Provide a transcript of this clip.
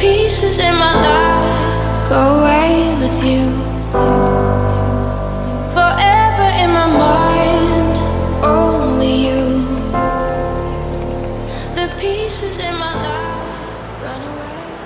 pieces in my life go away with you. Forever in my mind, only you. The pieces in my life run away.